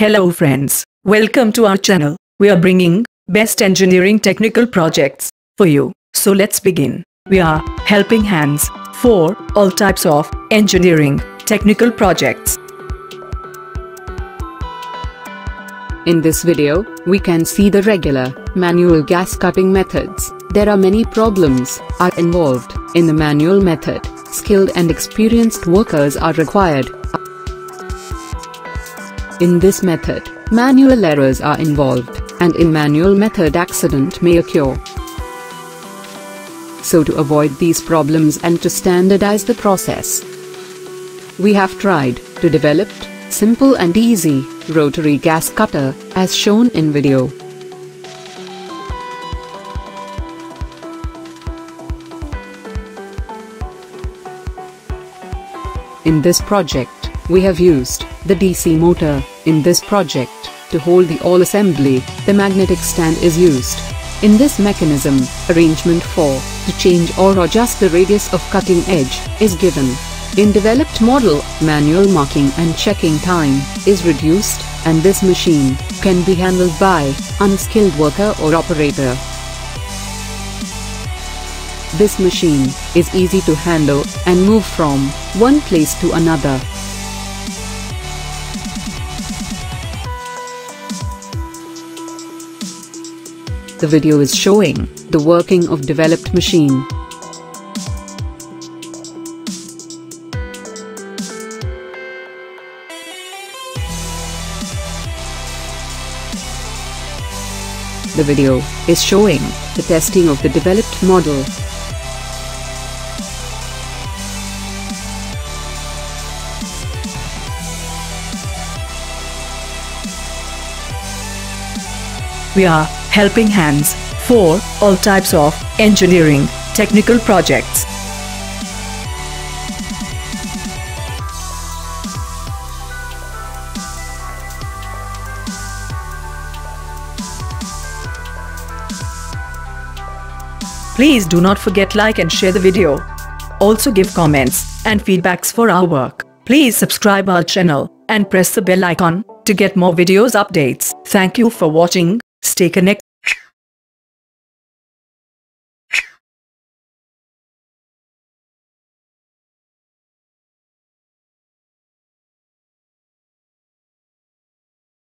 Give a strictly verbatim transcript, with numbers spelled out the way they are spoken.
Hello friends, welcome to our channel. We are bringing best engineering technical projects for you. So let's begin. We are helping hands for all types of engineering technical projects. In this video, we can see the regular manual gas cutting methods. There are many problems are involved in the manual method. Skilled and experienced workers are required. In this method, manual errors are involved, and in manual method accident may occur. So to avoid these problems and to standardize the process, we have tried to develop simple and easy rotary gas cutter as shown in video. In this project, we have used the D C motor. In this project, to hold the all assembly, the magnetic stand is used. In this mechanism, arrangement for, to change or adjust the radius of cutting edge, is given. In developed model, manual marking and checking time is reduced, and this machine can be handled by unskilled worker or operator. This machine is easy to handle and move from one place to another. The video is showing the working of developed machine. The video is showing the testing of the developed model. We are helping hands for all types of engineering technical projects. Please do not forget like and share the video. Also give comments and feedbacks for our work. Please subscribe our channel and press the bell icon to get more videos updates. Thank you for watching. Stay connected.